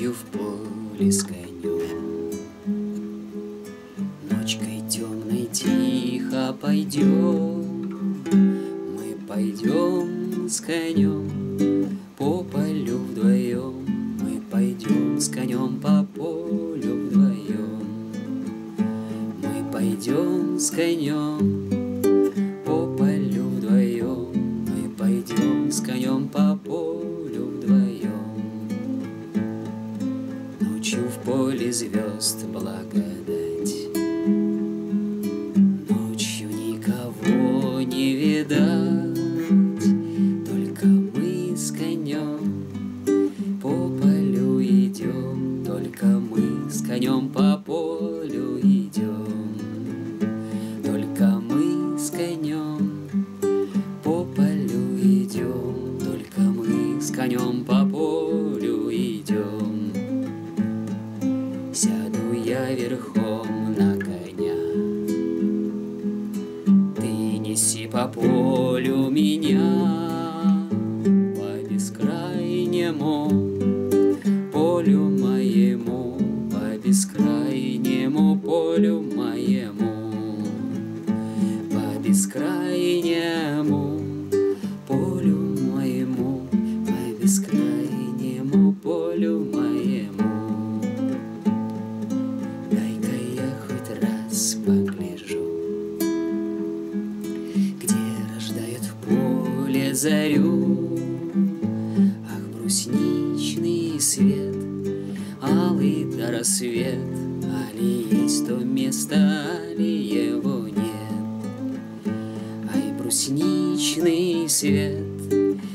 ночью в поле с конем. Ночкой темной тихо пойдем, мы пойдем с конем по полю вдвоем, мы пойдем с конем по полю вдвоем, мы пойдем с конем. С конем по полю вдвоем. Ночью в поле звезд благодать, ночью никого не видать, только мы с конем по полю идем, только мы с конем по полю идем, только мы с конем по полю идем, только мы с конем по полю идем. Сяду я верхом на коня, ты неси по полю меня, по бескрайнему полю моему, по бескрайнему полю моему, по бескрайнему полю моему, по бескрайнему полю моему. Дай-ка я хоть раз погляжу, где рождают в поле зарю. Ах, брусничный свет, алый до рассвет, али есть то место, али его нет. Ай, брусничный свет,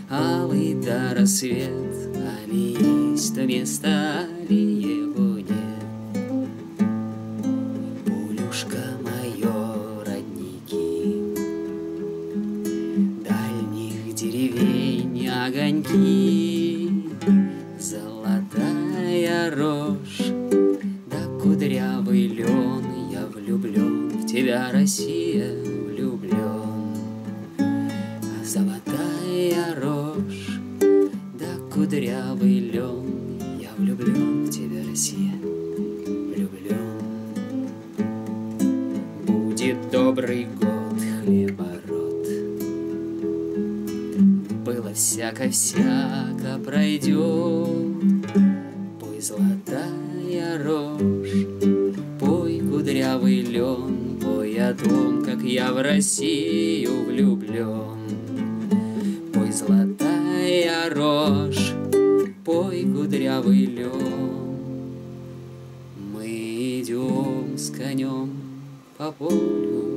алый до рассвет, али есть то место, али его нет. Полюшка мое, родники дальних деревень огоньки, золотая рожь да кудрявый лен, я влюблен в тебя, Россия, влюблен. Золотая рожь да кудрявый лен, я влюблен в тебя, Россия, влюблен. Будет добрый год, хлебород, было всяко-всяко пройдет. Пой, золотая рожь, пой, кудрявый лен, пой о том, как я в Россию влюблен. Пой, золотая рожь, пой, кудрявый лен, мы идем с конем по полю.